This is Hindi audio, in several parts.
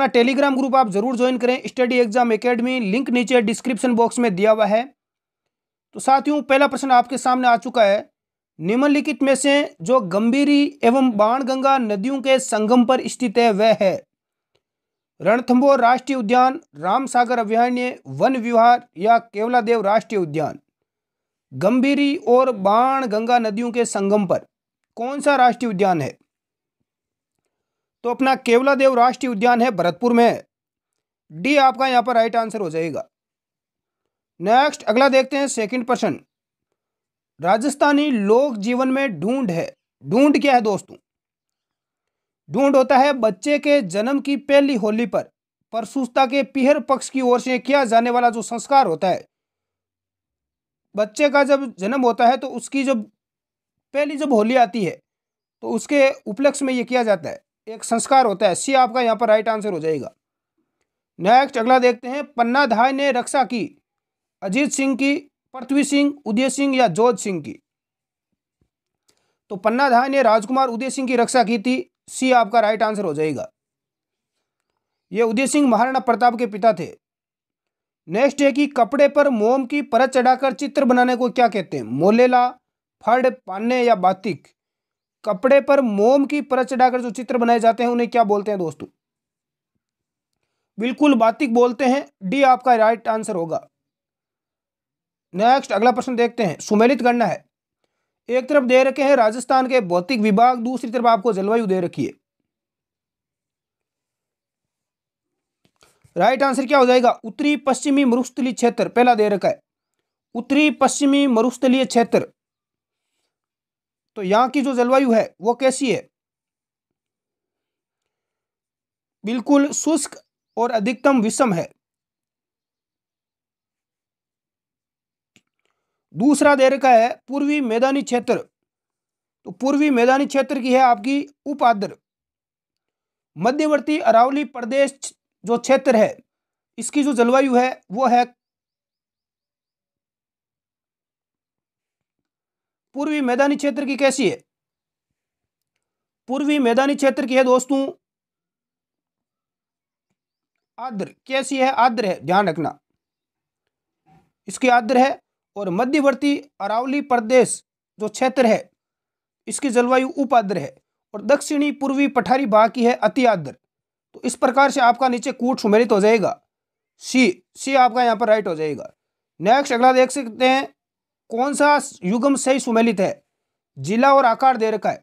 अपना टेलीग्राम ग्रुप आप जरूर ज्वाइन करें, स्टडी एग्जाम एकेडमी, लिंक नीचे डिस्क्रिप्शन बॉक्स में दिया हुआ है। तो साथियों, पहला प्रश्न आपके सामने आ चुका है, निम्नलिखित में से जो गंभीरी एवं बाणगंगा नदियों के संगम पर स्थित है वह है रणथंबोर राष्ट्रीय उद्यान, राम सागर अभयारण्य, वन विहार या केवलादेव राष्ट्रीय उद्यान। गंभीरी और बाणगंगा नदियों के संगम पर कौन सा राष्ट्रीय उद्यान है? तो अपना केवलादेव राष्ट्रीय उद्यान है भरतपुर में, डी आपका यहाँ पर राइट आंसर हो जाएगा। नेक्स्ट अगला देखते हैं सेकंड प्रश्न, राजस्थानी लोक जीवन में ढूंढ है। ढूंढ क्या है दोस्तों? ढूंढ होता है बच्चे के जन्म की पहली होली पर प्रसूता के पीहर पक्ष की ओर से किया जाने वाला जो संस्कार होता है। बच्चे का जब जन्म होता है तो उसकी जब पहली जब होली आती है तो उसके उपलक्ष्य में ये किया जाता है, एक संस्कार होता है। सी आपका यहाँ पर राइट आंसर हो जाएगा। नेक्स्ट अगला देखते हैं, पन्नाधाय ने रक्षा की अजीत सिंह की, पृथ्वी सिंह, उदय सिंह या जोध सिंह की। तो पन्नाधाय ने राजकुमार उदय सिंह की रक्षा की थी, सी आपका राइट आंसर हो जाएगा। ये उदय सिंह महाराणा प्रताप के पिता थे। नेक्स्ट है कि कपड़े पर मोम की परत चढ़ाकर चित्र बनाने को क्या कहते हैं? मोलेला, फड़, पान्ने या बाटिक। कपड़े पर मोम की परत चढ़ाकर जो चित्र बनाए जाते हैं उन्हें क्या बोलते हैं दोस्तों? बिल्कुल बाटिक बोलते हैं, डी आपका राइट आंसर होगा। नेक्स्ट अगला प्रश्न देखते हैं, सुमेलित करना है। एक तरफ दे रखे हैं राजस्थान के भौतिक विभाग, दूसरी तरफ आपको जलवायु दे रखी है। राइट आंसर क्या हो जाएगा? उत्तरी पश्चिमी मरुस्थलीय क्षेत्र पहला दे रखा है, उत्तरी पश्चिमी मरुस्थलीय क्षेत्र। तो यहां की जो जलवायु है वो कैसी है? बिल्कुल शुष्क और अधिकतम विषम है। दूसरा दे रखा है पूर्वी मैदानी क्षेत्र, तो पूर्वी मैदानी क्षेत्र की है आपकी उप आर्द्र। मध्यवर्ती अरावली प्रदेश जो क्षेत्र है इसकी जो जलवायु है वो है पूर्वी मैदानी क्षेत्र की कैसी है? पूर्वी मैदानी क्षेत्र की है दोस्तों आर्द्र। कैसी है? आर्द्र है, ध्यान रखना, इसकी आर्द्र है। और मध्यवर्ती अरावली प्रदेश जो क्षेत्र है इसकी जलवायु उप आर्द्र है। और दक्षिणी पूर्वी पठारी भाग की है अति आर्द्र। तो इस प्रकार से आपका नीचे कूट सुमेलित हो जाएगा, सी आपका यहाँ पर राइट हो जाएगा। नेक्स्ट अगला देख सकते हैं, कौन सा युग्म सही सुमेलित है? जिला और आकार दे रखा है।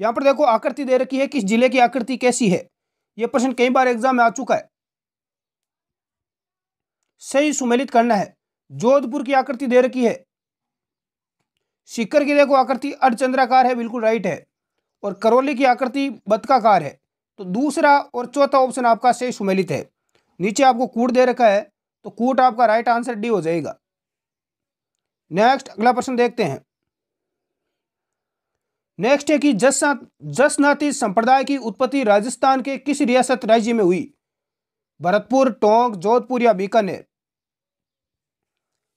यहाँ पर देखो आकृति दे रखी है, किस जिले की आकृति कैसी है। यह प्रश्न कई बार एग्जाम में आ चुका है। सही सुमेलित करना है। जोधपुर की आकृति दे रखी है, सीकर की देखो आकृति अर्धचंद्राकार है, बिल्कुल राइट है। और करौली की आकृति बतकाकार है। तो दूसरा और चौथा ऑप्शन आपका सही सुमेलित है। नीचे आपको कूट दे रखा है, तो कूट आपका राइट आंसर डी हो जाएगा। नेक्स्ट अगला प्रश्न देखते हैं। नेक्स्ट है कि जसनाथी संप्रदाय की उत्पत्ति राजस्थान के किस रियासत राज्य में हुई? भरतपुर, टोंक, जोधपुर या बीकानेर।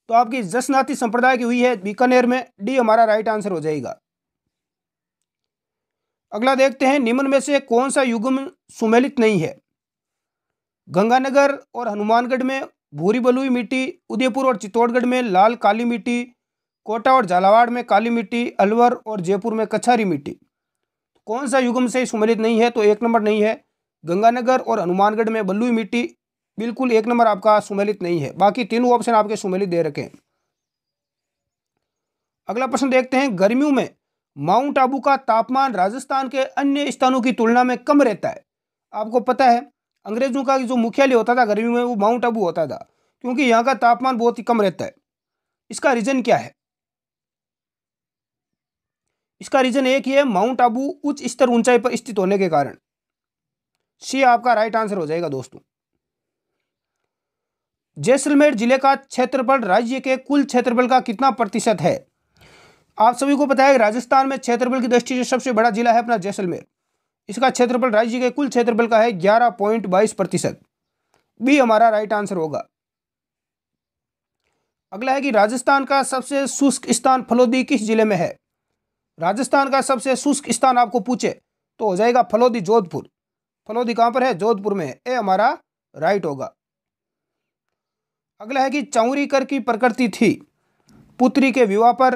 तो आपकी जसनाथी संप्रदाय की हुई है बीकानेर में, डी हमारा राइट आंसर हो जाएगा। अगला देखते हैं, निम्न में से कौन सा युग्म सुमेलित नहीं है? गंगानगर और हनुमानगढ़ में भूरी बलुई मिट्टी, उदयपुर और चित्तौड़गढ़ में लाल काली मिट्टी, कोटा और झालावाड़ में काली मिट्टी, अलवर और जयपुर में कछारी मिट्टी। कौन सा युग्म से सुमेलित नहीं है? तो एक नंबर नहीं है, गंगानगर और हनुमानगढ़ में बलुई मिट्टी, बिल्कुल एक नंबर आपका सुमेलित नहीं है। बाकी तीनों ऑप्शन आपके सुमेलित दे रखे हैं। अगला प्रश्न देखते हैं, गर्मियों में माउंट आबू का तापमान राजस्थान के अन्य स्थानों की तुलना में कम रहता है। आपको पता है अंग्रेजों का जो मुख्यालय होता था गर्मियों में वो माउंट आबू होता था, क्योंकि यहाँ का तापमान बहुत ही कम रहता है। इसका रीजन क्या है? इसका रीजन एक ही है, माउंट आबू उच्च स्तर ऊंचाई पर स्थित होने के कारण। सी आपका राइट आंसर हो जाएगा दोस्तों। जैसलमेर जिले का क्षेत्रफल राज्य के कुल क्षेत्रफल का कितना प्रतिशत है? आप सभी को पता है राजस्थान में क्षेत्रफल की दृष्टि से सबसे बड़ा जिला है अपना जैसलमेर। इसका क्षेत्रफल राज्य के कुल क्षेत्रफल का है 11.22%, बी हमारा राइट आंसर होगा। अगला है कि राजस्थान का सबसे शुष्क स्थान फलोदी किस जिले में है? राजस्थान का सबसे शुष्क स्थान आपको पूछे तो हो जाएगा फलोदी जोधपुर। फलोदी कहाँ पर है? जोधपुर में है। ये हमारा राइट होगा। अगला है कि चौरी कर की प्रकृति थी पुत्री के विवाह पर,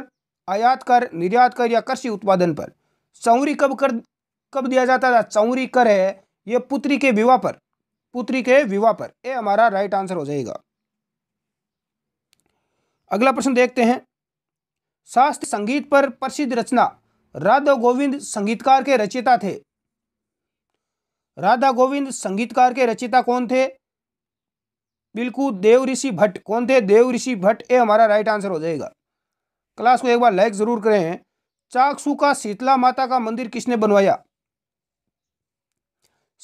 आयात कर, निर्यात कर या कृषि उत्पादन पर। चौरी कब दिया जाता था? चौरी कर है ये पुत्री के विवाह पर, पुत्री के विवाह पर। ये हमारा राइट आंसर हो जाएगा। अगला प्रश्न देखते हैं। शास्त्रीय संगीत पर प्रसिद्ध रचना। राधा गोविंद संगीतकार के रचयिता थे। राधा गोविंद संगीतकार के रचयिता कौन थे? बिल्कुल देवऋषि भट्ट। कौन थे? देवऋषि भट्ट। ये हमारा राइट आंसर हो जाएगा। क्लास को एक बार लाइक जरूर करें। चाकसू का शीतला माता का मंदिर किसने बनवाया?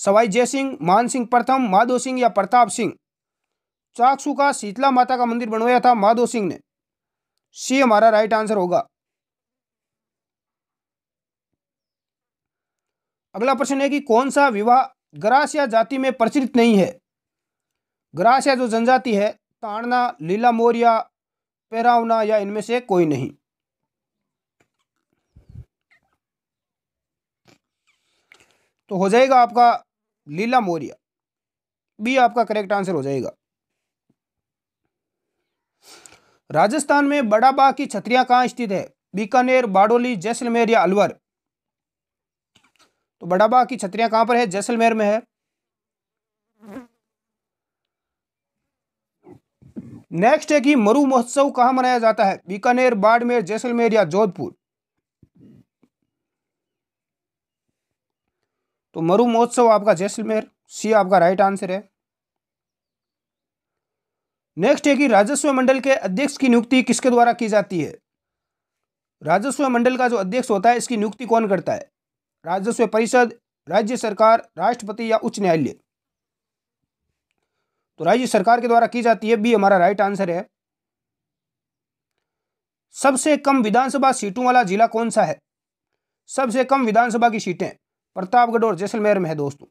सवाई जय सिंह, मान सिंह प्रथम, माधो सिंह या प्रताप सिंह? चाकसू का शीतला माता का मंदिर बनवाया था माधो सिंह ने। सी हमारा राइट आंसर होगा। अगला प्रश्न है कि कौन सा विवाह ग्रास या जाति में प्रचलित नहीं है? ग्रास या जो जनजाति है, ताड़ना, लीला मोरिया, पेरावना या इनमें से कोई नहीं। तो हो जाएगा आपका लीला मोरिया, बी आपका करेक्ट आंसर हो जाएगा। राजस्थान में बड़ाबाग की छतरियां कहाँ स्थित है? बीकानेर, बाडोली, जैसलमेर या अलवर? तो बड़ाबाग की छतरियां कहाँ पर है? जैसलमेर में है। नेक्स्ट है कि मरु महोत्सव कहाँ मनाया जाता है? बीकानेर, बाड़मेर, जैसलमेर या जोधपुर? तो मरु महोत्सव आपका जैसलमेर, सी आपका राइट आंसर है। नेक्स्ट है कि राजस्व मंडल के अध्यक्ष की नियुक्ति किसके द्वारा की जाती है? राजस्व मंडल का जो अध्यक्ष होता है इसकी नियुक्ति कौन करता है? राजस्व परिषद, राज्य सरकार, राष्ट्रपति या उच्च न्यायालय? तो राज्य सरकार के द्वारा की जाती है, बी हमारा राइट आंसर है। सबसे कम विधानसभा सीटों वाला जिला कौन सा है? सबसे कम विधानसभा की सीटें प्रतापगढ़ और जैसलमेर में है दोस्तों,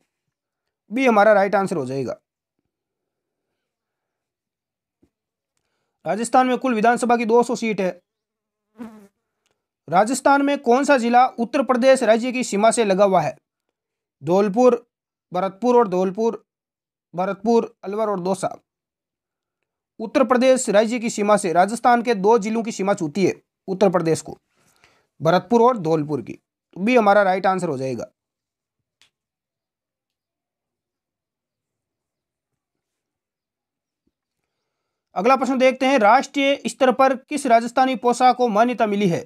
बी हमारा राइट आंसर हो जाएगा। राजस्थान में कुल विधानसभा की 200 सीट है। राजस्थान में कौन सा जिला उत्तर प्रदेश राज्य की सीमा से लगा हुआ है? धौलपुर, भरतपुर और धौलपुर, भरतपुर, अलवर और दौसा? उत्तर प्रदेश राज्य की सीमा से राजस्थान के 2 जिलों की सीमा छूती है उत्तर प्रदेश को, भरतपुर और धौलपुर की, तो भी हमारा राइट आंसर हो जाएगा। अगला प्रश्न देखते हैं। राष्ट्रीय स्तर पर किस राजस्थानी पोशाक को मान्यता मिली है?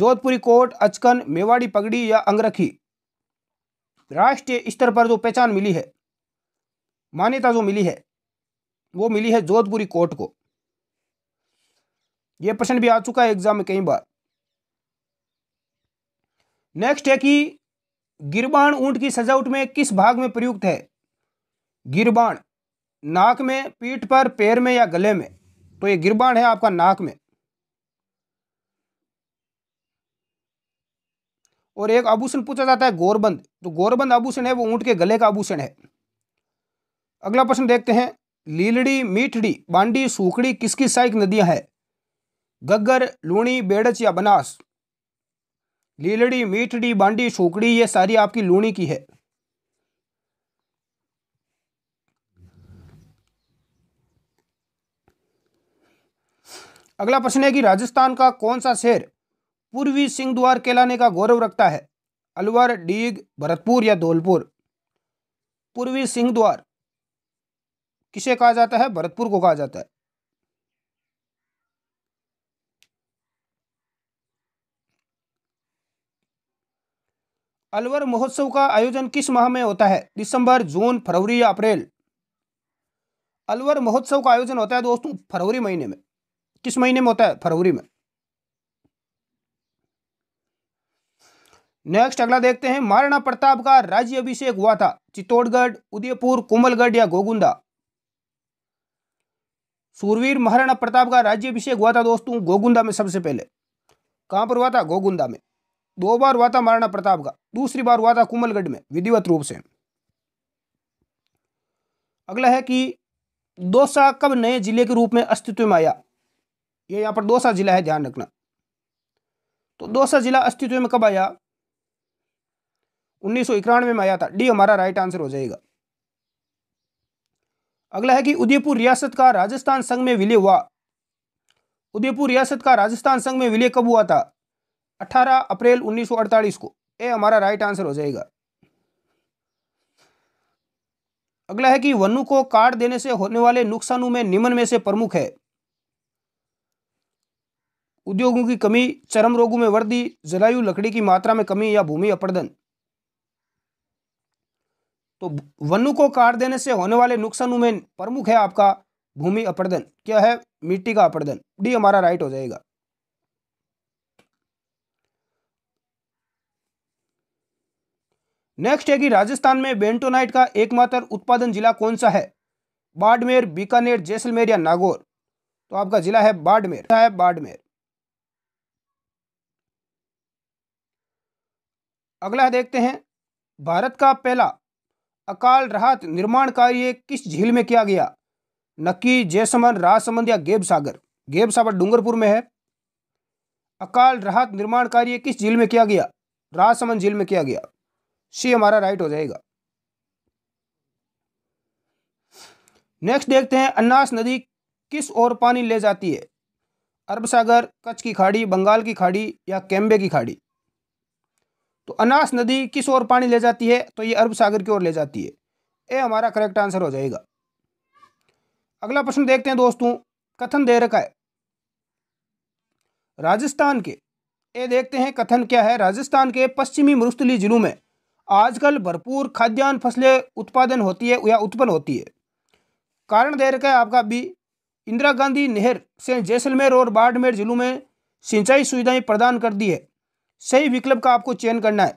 जोधपुरी कोट, अचकन, मेवाड़ी पगड़ी या अंगरखी? राष्ट्रीय स्तर पर जो पहचान मिली है, मान्यता जो मिली है, वो मिली है जोधपुरी कोट को। यह प्रश्न भी आ चुका है एग्जाम में कई बार। नेक्स्ट है कि गिरबाण ऊंट की सजावट में किस भाग में प्रयुक्त है? गिरबाण नाक में, पीठ पर, पैर में या गले में? तो ये गिरबाण है आपका नाक में। और एक आभूषण पूछा जाता है गोरबंद, तो गोरबंद आभूषण है वो ऊंट के गले का आभूषण है। अगला प्रश्न देखते हैं। लीलड़ी, मीठड़ी, बांडी, सूखड़ी किसकी सहायक नदियां हैं? गग्गर, लूणी, बेड़च या बनास? लीलड़ी, मीठड़ी, बांडी, सूखड़ी ये सारी आपकी लूणी की है। अगला प्रश्न है कि राजस्थान का कौन सा शहर पूर्वी सिंह द्वार कहलाने का गौरव रखता है? अलवर, डीग, भरतपुर या धौलपुर? पूर्वी सिंह द्वार किसे कहा जाता है? भरतपुर को कहा जाता है। अलवर महोत्सव का आयोजन किस माह में होता है? दिसंबर, जून, फरवरी या अप्रैल? अलवर महोत्सव का आयोजन होता है दोस्तों फरवरी महीने में। किस महीने में होता है? फरवरी में। नेक्स्ट अगला देखते हैं। महाराणा प्रताप का राज्य अभिषेक हुआ था चित्तौड़गढ़, उदयपुर, कोमलगढ़ या गोगुंदा? सूरवीर महाराणा प्रताप का राज्य अभिषेक हुआ था दोस्तों गोगुंदा में। सबसे पहले कहां पर हुआ था? गोगुंदा में। 2 बार हुआ था महाराणा प्रताप का, दूसरी बार हुआ था कोमलगढ़ में विधिवत रूप से। अगला है कि दौसा कब नए जिले के रूप में अस्तित्व में आया? ये यहां पर दौसा जिला है, ध्यान रखना। तो दौसा जिला अस्तित्व में कब आया? 1991 में आया था। डी हमारा राइट आंसर हो जाएगा। अगला है कि उदयपुर रियासत का राजस्थान संघ में विलय हुआ। उदयपुर रियासत का राजस्थान संघ में विलय कब हुआ था? 18 अप्रैल 1948 को। ए हमारा राइट आंसर हो जाएगा। अगला है कि वनों को काट देने से होने वाले नुकसानों में निम्न में से प्रमुख है। उद्योगों की कमी, चरम रोगों में वृद्धि, जलायु लकड़ी की मात्रा में कमी या भूमि अपरदन। तो वनों को काट देने से होने वाले नुकसानों में प्रमुख है आपका भूमि अपरदन। क्या है? मिट्टी का अपरदन। डी हमारा राइट हो जाएगा। नेक्स्ट है कि राजस्थान में बेंटोनाइट का एकमात्र उत्पादन जिला कौन सा है? बाड़मेर, बीकानेर, जैसलमेर या नागौर। तो आपका जिला है बाड़मेर। है बाड़मेर। अगला देखते हैं, भारत का पहला अकाल राहत निर्माण कार्य किस झील में किया गया? नक्की, जैसमंद, राजसमंद या गेब सागर। गेब सागर डूंगरपुर में है। अकाल राहत निर्माण कार्य किस झील में किया गया? राजसमंद झील में किया गया। सी हमारा राइट हो जाएगा। नेक्स्ट देखते हैं, अन्नास नदी किस ओर पानी ले जाती है? अरब सागर, कच्छ की खाड़ी, बंगाल की खाड़ी या कैम्बे की खाड़ी। तो अन्नास नदी किस ओर पानी ले जाती है? तो ये अरब सागर की ओर ले जाती है। ए हमारा करेक्ट आंसर हो जाएगा। अगला प्रश्न देखते हैं दोस्तों, कथन दे रखा है राजस्थान के। ए देखते हैं कथन क्या है। राजस्थान के पश्चिमी मरुस्थलीय जिलों में आजकल भरपूर खाद्यान्न फसलें उत्पादन होती है या उत्पन्न होती है। कारण दे रखा है आपका बी। इंदिरा गांधी नहर से जैसलमेर और बाड़मेर जिलों में सिंचाई सुविधाएं प्रदान कर दी है। सही विकल्प का आपको चयन करना है।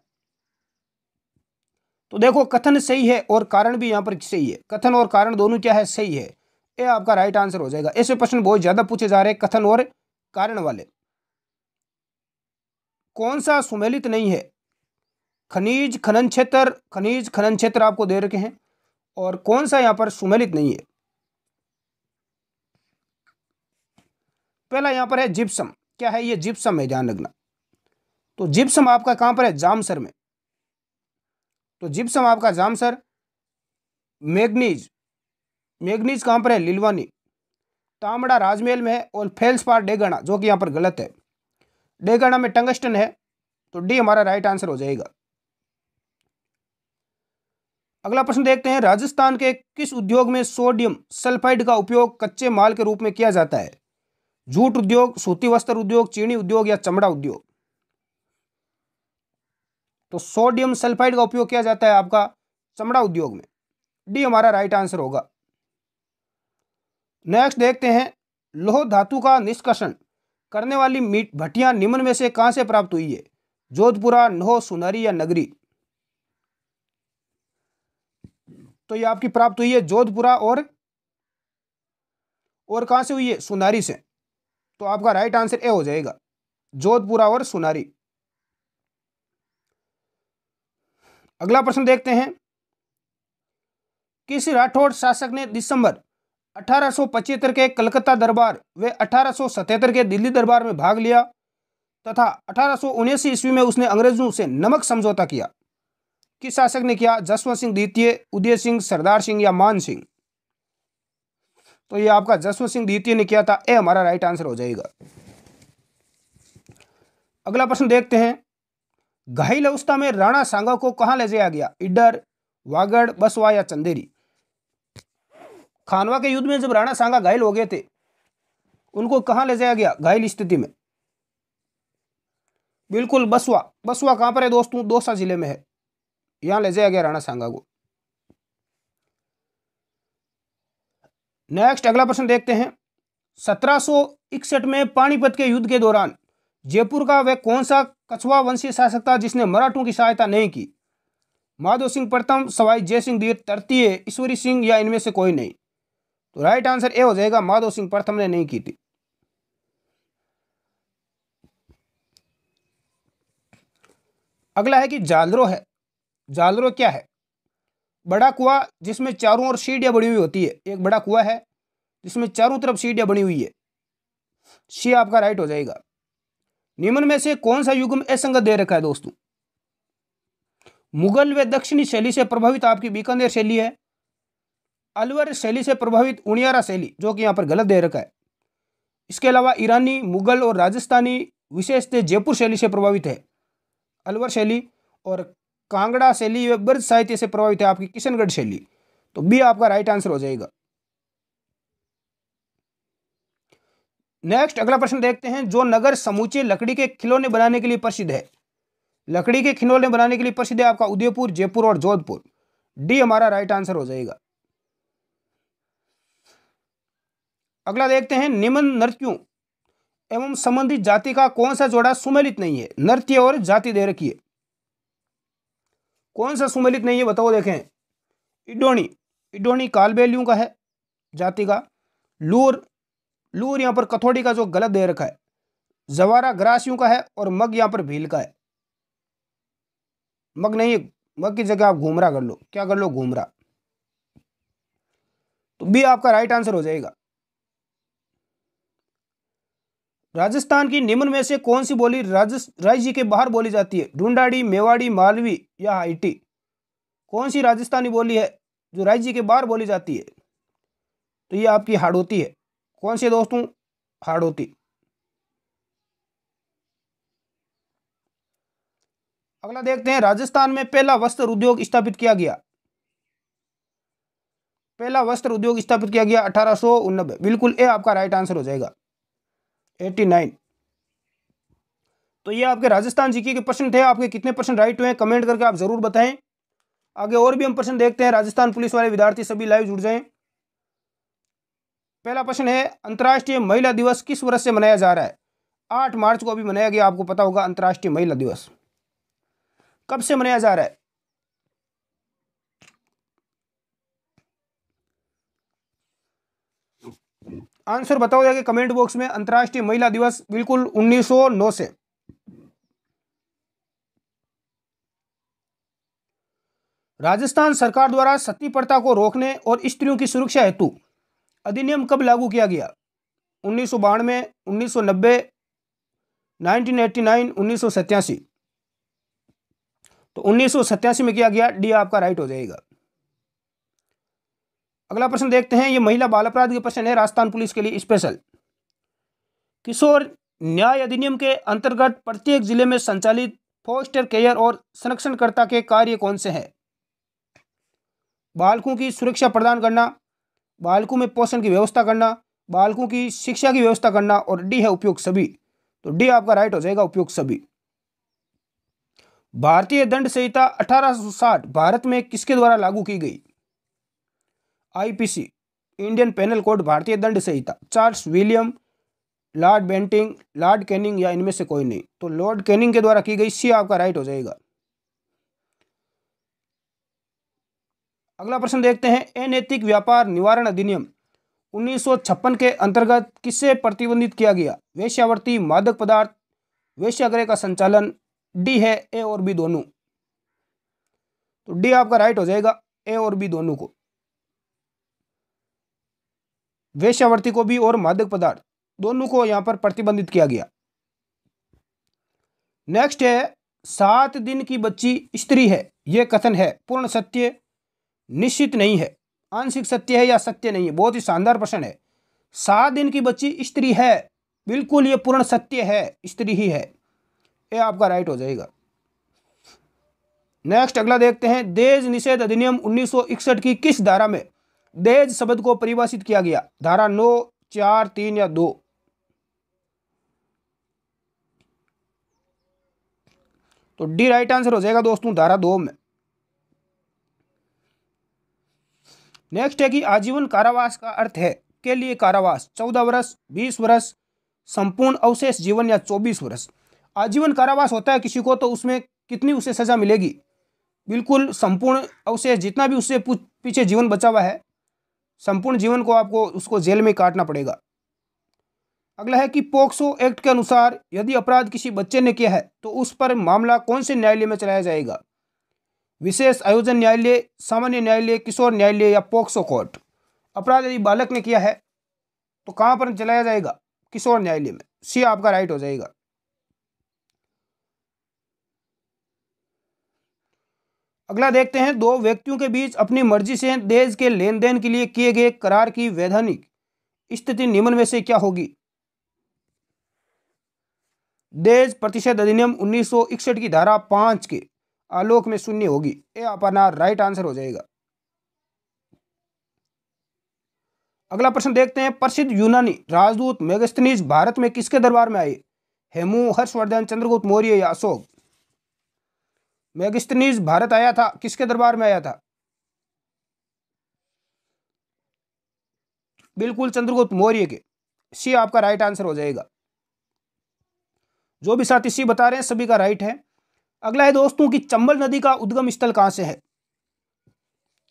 तो देखो कथन सही है और कारण भी यहाँ पर सही है। कथन और कारण दोनों क्या है? सही है। ये आपका राइट आंसर हो जाएगा। ऐसे प्रश्न बहुत ज़्यादा पूछे जा रहे हैं, कथन और कारण वाले। कौन सा सुमेलित नहीं है? खनिज, खनन क्षेत्र, खनिज खनन क्षेत्र आपको दे रखे हैं। और कौन सा यहाँ पर सुमेलित नहीं है? पहला यहाँ पर है जिप्सम। क्या है ये? जिप्सम है, ध्यान रखना। तो जिप्सम आपका कहाँ पर है? जामसर में। तो जिप्सम आपका जामसर। मैग्नीज, मैग्नीज कहाँ पर है? लिलवानी। तांबड़ा राजमहल में है। और फेल्सपार डेगाना, जो कि यहाँ पर गलत है। डेगाना में टंगस्टन है। तो डी हमारा राइट आंसर हो जाएगा। अगला प्रश्न देखते हैं, राजस्थान के किस उद्योग में सोडियम सल्फाइड का उपयोग कच्चे माल के रूप में किया जाता है? जूट उद्योग, सूती वस्त्र उद्योग, चीनी उद्योग या चमड़ा उद्योग। तो सोडियम सल्फाइड का उपयोग किया जाता है आपका चमड़ा उद्योग में। डी हमारा राइट आंसर होगा। नेक्स्ट देखते हैं, लोह धातु का निष्कर्षण करने वाली भट्टियां निम्न में से कहां से प्राप्त हुई है? जोधपुरा, नोह, सुनारी या नगरी। तो ये आपकी प्राप्त हुई है जोधपुरा और कहां से हुई है? सुनारी से। तो आपका राइट आंसर ए हो जाएगा, जोधपुरा और सुनारी। अगला प्रश्न देखते हैं, किस राठौड़ शासक ने दिसंबर 1875 के कलकत्ता दरबार व 1877 के दिल्ली दरबार में भाग लिया तथा 1879 ईस्वी में उसने अंग्रेजों से नमक समझौता किया? किस शासक ने किया? जसवंत सिंह द्वितीय, उदय सिंह, सरदार सिंह या मान सिंह। तो ये आपका जसवंत सिंह द्वितीय ने किया था। ए हमारा राइट आंसर हो जाएगा। अगला प्रश्न देखते हैं, घायल अवस्था में राणा सांगा को कहां ले जाया गया? इडर, वागड़, बसवा या चंदेरी। खानवा के युद्ध में जब राणा सांगा घायल हो गए थे, उनको कहां ले जाया गया घायल स्थिति में? बिल्कुल बसवा। बसवा कहां पर है दोस्तों? दौसा जिले में है। यहां ले जाया गया राणा सांगा को। नेक्स्ट अगला प्रश्न देखते हैं, 1761 में पानीपत के युद्ध के दौरान जयपुर का वह कौन सा कछवा वंशीय शासक था जिसने मराठों की सहायता नहीं की? माधो सिंह प्रथम, सवाई जय सिंह तृतीय, ईश्वरी सिंह या इनमें से कोई नहीं। तो राइट आंसर ए हो जाएगा, माधो सिंह प्रथम ने नहीं की थी। अगला है कि जालरो है। जालरो क्या है? बड़ा कुआ जिसमें चारों ओर सीढ़ियां बनी हुई होती है। एक बड़ा कुआ है जिसमें चारों तरफ सीढ़ियां बनी हुई है। सी आपका राइट हो जाएगा। निम्न में से कौन सा युग्म असंगत दे रखा है दोस्तों? मुगल व दक्षिणी शैली से प्रभावित आपकी बीकानेर शैली है। अलवर शैली से प्रभावित उनियारा शैली, जो कि यहाँ पर गलत दे रखा है। इसके अलावा ईरानी, मुगल और राजस्थानी विशेषतः जयपुर शैली से प्रभावित है अलवर शैली, और कांगड़ा शैली व ब्रज साहित्य से प्रभावित है आपकी किशनगढ़ शैली। तो बी आपका राइट आंसर हो जाएगा। नेक्स्ट अगला प्रश्न देखते हैं। जो नगर समूचे लकड़ी के खिलौने बनाने के लिए प्रसिद्ध है, लकड़ी के खिलौने बनाने के लिए प्रसिद्ध है आपका उदयपुर, जयपुर और जोधपुर। डी हमारा राइट आंसर हो जाएगा। अगला देखते हैं, निम्न नर्तियों एवं संबंधित जाति का कौन सा जोड़ा सुमेलित नहीं है। नर्त्य और जाति दे रखी है, कौन सा सुमेलित नहीं है बताओ। देखें, इडोनी, इडोनी कालबेलियों का है जाति का। लूर, लूर यहाँ पर कथोड़ी का जो गलत दे रखा है। जवारा ग्रासियों का है, और मग यहाँ पर भील का है। मग नहीं, मग की जगह आप घूमरा कर लो, क्या कर लो, घूमरा। तो बी आपका राइट आंसर हो जाएगा। राजस्थान की निम्न में से कौन सी बोली राज्य के बाहर बोली जाती है। ढूंढाड़ी, मेवाड़ी, मालवी या हाइटी। कौन सी राजस्थानी बोली है जो राज्य के बाहर बोली जाती है। तो ये आपकी हाड़ौती है। कौन सी दोस्तों, हाड़ौती। अगला देखते हैं, राजस्थान में पहला वस्त्र उद्योग स्थापित किया गया। पहला वस्त्र उद्योग स्थापित किया गया 1889। बिल्कुल ए आपका राइट आंसर हो जाएगा, 89। तो ये आपके राजस्थान जीके के प्रश्न थे। आपके कितने प्रश्न राइट हुए हैं कमेंट करके आप जरूर बताएं। आगे और भी हम प्रश्न देखते हैं। राजस्थान पुलिस वाले विद्यार्थी सभी लाइव जुड़ जाएं। पहला प्रश्न है, अंतर्राष्ट्रीय महिला दिवस किस वर्ष से मनाया जा रहा है। 8 मार्च को अभी मनाया गया, आपको पता होगा। अंतर्राष्ट्रीय महिला दिवस कब से मनाया जा रहा है। आंसर बताओ जाके कमेंट बॉक्स में। अंतर्राष्ट्रीय महिला दिवस बिल्कुल 1909 से। राजस्थान सरकार द्वारा सती प्रथा को रोकने और स्त्रियों की सुरक्षा हेतु अधिनियम कब लागू किया गया। 1992, 1990, 1989, 1987। तो 1987 में किया गया। डी आपका राइट हो जाएगा। अगला प्रश्न देखते हैं, ये महिला बाल अपराध के प्रश्न है राजस्थान पुलिस के लिए स्पेशल। किशोर न्याय अधिनियम के अंतर्गत प्रत्येक जिले में संचालित फोस्टर केयर और संरक्षणकर्ता के कार्य कौन से हैं। बालकों की सुरक्षा प्रदान करना, बालकों में पोषण की व्यवस्था करना, बालकों की शिक्षा की व्यवस्था करना, और डी है उपयुक्त सभी। तो डी आपका राइट हो जाएगा, उपयुक्त सभी। भारतीय दंड संहिता 1860 भारत में किसके द्वारा लागू की गई। आईपीसी, इंडियन पेनल कोड, भारतीय दंड संहिता। Charles William, Lord Bentinck, Lord Canning या इनमें से कोई नहीं। तो लॉर्ड कैनिंग के द्वारा की गई। सी आपका राइट हो जाएगा। अगला प्रश्न देखते हैं, अनैतिक व्यापार निवारण अधिनियम 1956 के अंतर्गत किसे प्रतिबंधित किया गया। वेश्यावृत्ति, मादक पदार्थ, वेश्यागृह का संचालन। डी है ए और बी दोनों। तो डी आपका राइट हो जाएगा, ए और बी दोनों को, वेश्यावृत्ति को भी और मादक पदार्थ दोनों को यहाँ पर प्रतिबंधित किया गया। नेक्स्ट है, 7 दिन की बच्ची स्त्री है यह कथन है पूर्ण सत्य, निश्चित नहीं है, आंशिक सत्य है या सत्य नहीं है। बहुत ही शानदार प्रश्न है। 7 दिन की बच्ची स्त्री है, बिल्कुल ये पूर्ण सत्य है, स्त्री ही है। ये आपका राइट हो जाएगा। नेक्स्ट अगला देखते हैं, दहेज निषेध अधिनियम 1961 की किस धारा में दहेज शब्द को परिभाषित किया गया। धारा 9, 4, 3 या 2। तो डी राइट आंसर हो जाएगा दोस्तों, धारा 2 में। नेक्स्ट है कि आजीवन कारावास का अर्थ है के लिए कारावास 14 वर्ष, 20 वर्ष, संपूर्ण अवशेष जीवन या 24 वर्ष। आजीवन कारावास होता है किसी को तो उसमें कितनी उसे सजा मिलेगी। बिल्कुल संपूर्ण अवशेष, जितना भी उससे पीछे जीवन बचा हुआ है, संपूर्ण जीवन को आपको उसको जेल में काटना पड़ेगा। अगला है कि पोक्सो एक्ट के अनुसार यदि अपराध किसी बच्चे ने किया है तो उस पर मामला कौन से न्यायालय में चलाया जाएगा। विशेष आयोजन न्यायालय, सामान्य न्यायालय, किशोर न्यायालय या पोक्सो कोर्ट। अपराध यदि बालक ने किया है तो कहाँ पर चलाया जाएगा, किशोर न्यायालय में। सी आपका राइट हो जाएगा। अगला देखते हैं, दो व्यक्तियों के बीच अपनी मर्जी से दहेज के लेन देन के लिए किए गए करार की वैधानिक स्थिति निम्न में से क्या होगी। दहेज प्रतिशत अधिनियम 1961 की धारा 5 के आलोक में शून्य होगी। ये अपना राइट आंसर हो जाएगा। अगला प्रश्न देखते हैं, प्रसिद्ध यूनानी राजदूत मेगस्थनीज भारत में किसके दरबार में आए। हेमू, हर्षवर्धन, चंद्रगुप्त मौर्य या अशोक। मेगस्थनीज भारत आया था, किसके दरबार में आया था। बिल्कुल चंद्रगुप्त मौर्य के। सी आपका राइट आंसर हो जाएगा। जो भी साथी सी बता रहे हैं सभी का राइट है। अगला है दोस्तों कि चंबल नदी का उद्गम स्थल कहाँ से है।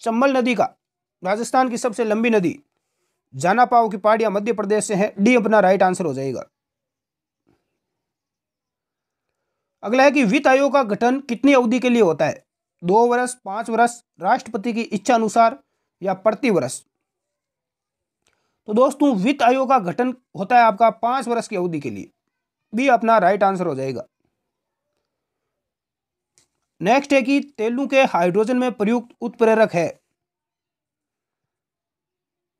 चंबल नदी का राजस्थान की सबसे लंबी नदी जानापाव की पहाड़ियां मध्य प्रदेश से है। डी अपना राइट आंसर हो जाएगा। अगला है कि वित्त आयोग का गठन कितनी अवधि के लिए होता है। 2 वर्ष, 5 वर्ष, राष्ट्रपति की इच्छा अनुसार या प्रति वर्ष। तो दोस्तों वित्त आयोग का गठन होता है आपका 5 वर्ष की अवधि के लिए। बी अपना राइट आंसर हो जाएगा। नेक्स्ट है कि तेलों के हाइड्रोजन में प्रयुक्त उत्प्रेरक है।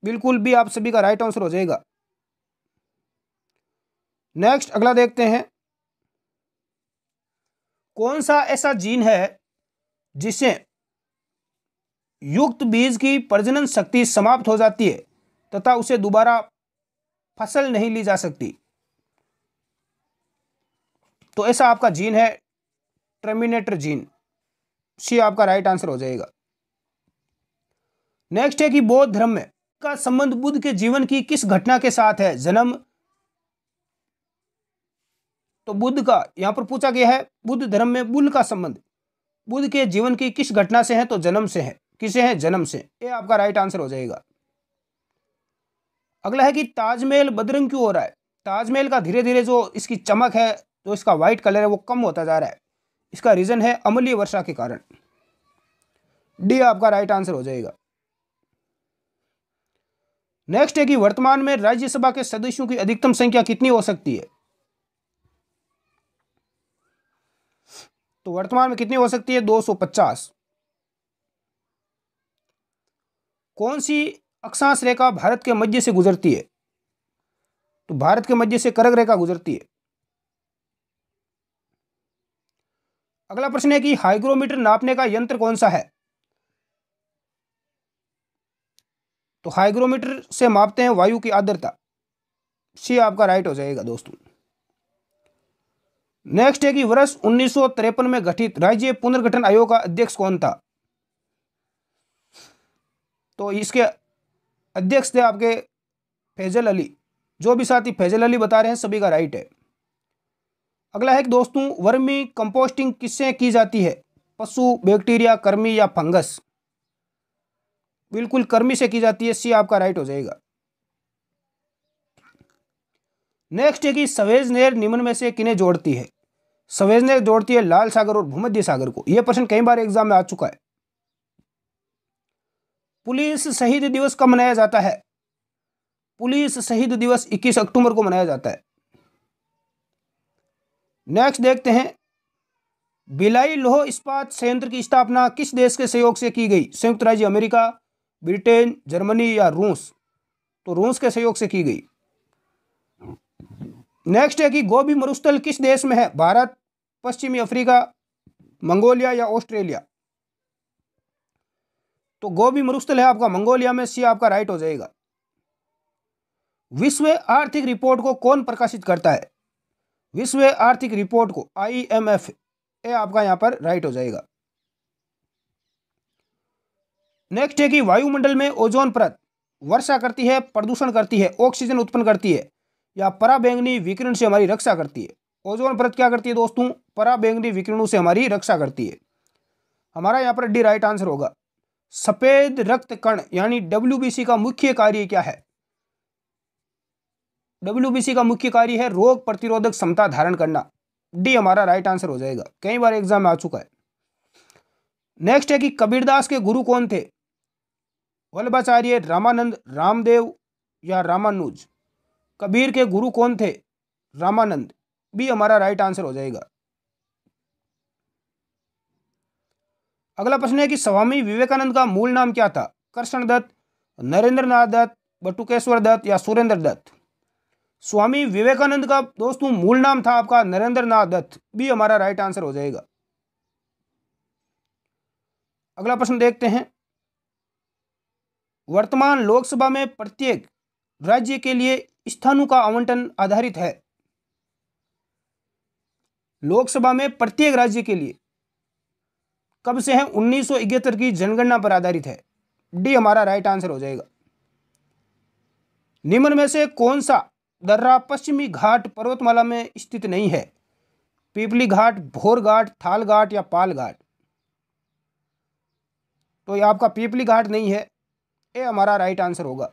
बिल्कुल बी आप सभी का राइट आंसर हो जाएगा। नेक्स्ट अगला देखते हैं, कौन सा ऐसा जीन है जिसे युक्त बीज की प्रजनन शक्ति समाप्त हो जाती है तथा उसे दोबारा फसल नहीं ली जा सकती। तो ऐसा आपका जीन है टर्मिनेटर जीन। सी आपका राइट आंसर हो जाएगा। नेक्स्ट है कि बौद्ध धर्म में का संबंध बुद्ध के जीवन की किस घटना के साथ है। जन्म। तो बुद्ध का यहां पर पूछा गया है, बुद्ध धर्म में बुद्ध का संबंध बुद्ध के जीवन की किस घटना से है। तो जन्म से है। किसे है, जन्म से। ये आपका राइट आंसर हो जाएगा। अगला है कि ताजमहल बदरंग क्यों हो रहा है। ताजमहल का धीरे धीरे जो इसकी चमक है, जो इसका व्हाइट कलर है, वो कम होता जा रहा है। इसका रीजन है अम्लीय वर्षा के कारण। डी आपका राइट आंसर हो जाएगा। नेक्स्ट है कि वर्तमान में राज्यसभा के सदस्यों की अधिकतम संख्या कितनी हो सकती है। तो वर्तमान में कितनी हो सकती है, 250। कौन सी अक्षांश रेखा भारत के मध्य से गुजरती है। तो भारत के मध्य से कर्क रेखा गुजरती है। अगला प्रश्न है कि हाइग्रोमीटर नापने का यंत्र कौन सा है। तो हाइग्रोमीटर से मापते हैं वायु की आर्द्रता। सी आपका राइट हो जाएगा दोस्तों। नेक्स्ट है कि वर्ष 1953 में गठित राज्य पुनर्गठन आयोग का अध्यक्ष कौन था। तो इसके अध्यक्ष थे आपके फैजल अली। जो भी साथी फैजल अली बता रहे हैं सभी का राइट है। अगला है कि दोस्तों वर्मी कंपोस्टिंग किससे की जाती है। पशु, बैक्टीरिया, कृमि या फंगस। बिल्कुल कृमि से की जाती है। सी आपका राइट हो जाएगा। नेक्स्ट है कि सवेज नहर निम्न में से किन्हें जोड़ती है। सवेज नहर जोड़ती है लाल सागर और भूमध्य सागर को। यह प्रश्न कई बार एग्जाम में आ चुका है। पुलिस शहीद दिवस कब मनाया जाता है। पुलिस शहीद दिवस 21 अक्टूबर को मनाया जाता है। नेक्स्ट देखते हैं, भिलाई लोह इस्पात संयंत्र की स्थापना किस देश के सहयोग से की गई। संयुक्त राज्य अमेरिका, ब्रिटेन, जर्मनी या रूस। तो रूस के सहयोग से की गई। नेक्स्ट है कि गोबी मरुस्थल किस देश में है। भारत, पश्चिमी अफ्रीका, मंगोलिया या ऑस्ट्रेलिया। तो गोबी मरुस्थल है आपका मंगोलिया में। सी आपका राइट हो जाएगा। विश्व आर्थिक रिपोर्ट को कौन प्रकाशित करता है। विश्व आर्थिक रिपोर्ट को IMF। ये आपका यहां पर राइट हो जाएगा। नेक्स्ट है कि वायुमंडल में ओजोन परत वर्षा करती है, प्रदूषण करती है, ऑक्सीजन उत्पन्न करती है या पराबैंगनी विकिरण से हमारी रक्षा करती है। ओजोन परत क्या करती है दोस्तों, पराबैंगनी विकिरणों से हमारी रक्षा करती है। हमारा यहाँ पर डी राइट आंसर होगा। सफेद रक्त कण यानी WBC का मुख्य कार्य क्या है। WBC का मुख्य कार्य है रोग प्रतिरोधक क्षमता धारण करना। डी हमारा राइट आंसर हो जाएगा। कई बार एग्जाम में आ चुका है। नेक्स्ट है कि कबीरदास के गुरु कौन थे। वल्लभाचार्य, रामानंद, रामदेव या रामानुज। कबीर के गुरु कौन थे, रामानंद। भी हमारा राइट आंसर हो जाएगा। अगला प्रश्न है कि स्वामी विवेकानंद का मूल नाम क्या था? कृष्ण दत्त, नरेंद्रनाथ दत्त, बटुकेश्वर दत्त या सुरेंद्र दत्त? स्वामी विवेकानंद का दोस्तों मूल नाम था आपका नरेंद्रनाथ दत्त, भी हमारा राइट आंसर हो जाएगा। अगला प्रश्न देखते हैं, वर्तमान लोकसभा में प्रत्येक राज्य के लिए स्थानों का आवंटन आधारित है। लोकसभा में प्रत्येक राज्य के लिए कब से है? 1971 की जनगणना पर आधारित है, डी हमारा राइट आंसर हो जाएगा। निम्न में से कौन सा दर्रा पश्चिमी घाट पर्वतमाला में स्थित नहीं है? पीपली घाट, भोर घाट, थाल घाट या पाल घाट? तो ये आपका पीपली घाट नहीं है, ये हमारा राइट आंसर होगा।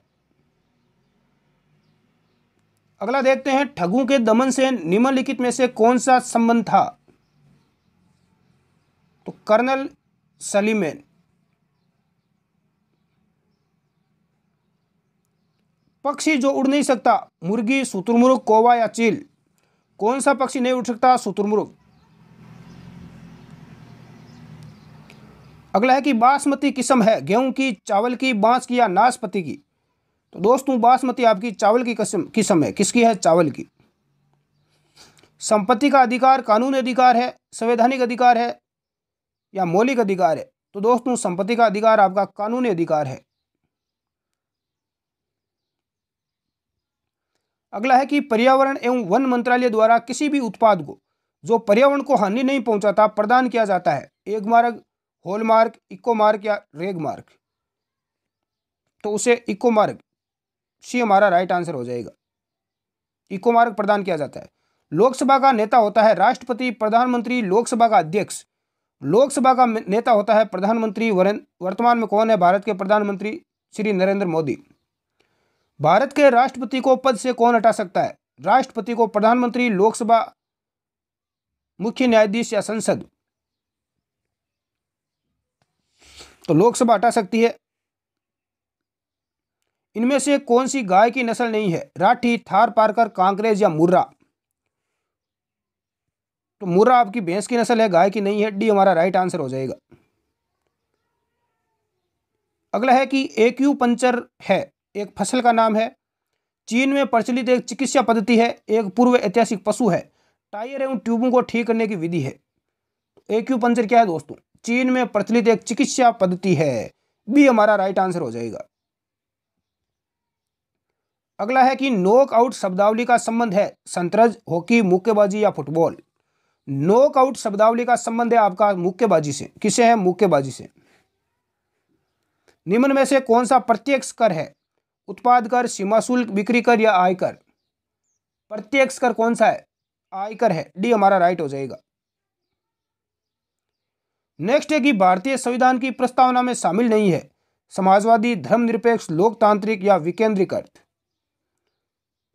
अगला देखते हैं, ठगों के दमन से निम्नलिखित में से कौन सा संबंध था? तो कर्नल सलीमैन, पक्षी जो उड़ नहीं सकता, मुर्गी, शुतुरमुर्ग, कौवा या चील? कौन सा पक्षी नहीं उड़ सकता? शुतुरमुर्ग। अगला है कि बासमती किस्म है गेहूं की, चावल की, बांस की या नाशपाती की? तो दोस्तों बासमती आपकी चावल की किस्म है। किसकी है? चावल की। संपत्ति का अधिकार कानूनी अधिकार है, संवैधानिक अधिकार है या मौलिक अधिकार है? तो दोस्तों संपत्ति का अधिकार आपका कानूनी अधिकार है। अगला है कि पर्यावरण एवं वन मंत्रालय द्वारा किसी भी उत्पाद को जो पर्यावरण को हानि नहीं पहुंचाता प्रदान किया जाता है, एक मार्ग, हॉलमार्क, इको मार्क या रेग मार्क? तो उसे इको मार्क, सी हमारा राइट आंसर हो जाएगा। इको मार्क प्रदान किया जाता है। लोकसभा का नेता होता है राष्ट्रपति, प्रधानमंत्री, लोकसभा का अध्यक्ष? लोकसभा का नेता होता है प्रधानमंत्री। वर्तमान में कौन है भारत के प्रधानमंत्री? श्री नरेंद्र मोदी। भारत के राष्ट्रपति को पद से कौन हटा सकता है? राष्ट्रपति को प्रधानमंत्री, लोकसभा, मुख्य न्यायाधीश या संसद? तो लोकसभा हटा सकती है। इनमें से कौन सी गाय की नस्ल नहीं है? राठी, थार पारकर, कांकरेज या मुर्रा? तो मुर्रा आपकी भैंस की नस्ल है, गाय की नहीं है, डी हमारा राइट आंसर हो जाएगा। अगला है कि एक्यू पंचर है एक फसल का नाम है, चीन में प्रचलित एक चिकित्सा पद्धति है, एक पूर्व ऐतिहासिक पशु है, टायर एवं ट्यूबों को ठीक करने की विधि है? एक्यू पंचर क्या है दोस्तों? चीन में प्रचलित एक चिकित्सा पद्धति है, बी हमारा राइट आंसर हो जाएगा। अगला है कि नॉकआउट शब्दावली का संबंध है शतरंज, हॉकी, मुक्केबाजी या फुटबॉल? नॉकआउट शब्दावली का संबंध है आपका मुक्केबाजी से। किसे है? मुक्केबाजी से। निम्न में से कौन सा प्रत्यक्ष कर है? उत्पाद कर, सीमा शुल्क, बिक्री कर या आयकर? प्रत्यक्ष कर कौन सा है? आयकर है, डी हमारा राइट हो जाएगा। नेक्स्ट है कि भारतीय संविधान की प्रस्तावना में शामिल नहीं है, समाजवादी, धर्मनिरपेक्ष, लोकतांत्रिक या विकेंद्रीकृत?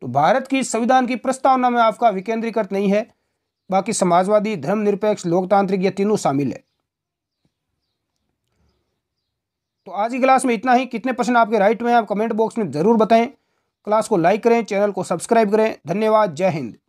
तो भारत की संविधान की प्रस्तावना में आपका विकेंद्रीकृत नहीं है, बाकी समाजवादी, धर्मनिरपेक्ष, लोकतांत्रिक ये तीनों शामिल है। तो आज की क्लास में इतना ही। कितने प्रश्न आपके राइट में आप कमेंट बॉक्स में जरूर बताएं। क्लास को लाइक करें, चैनल को सब्सक्राइब करें। धन्यवाद, जय हिंद।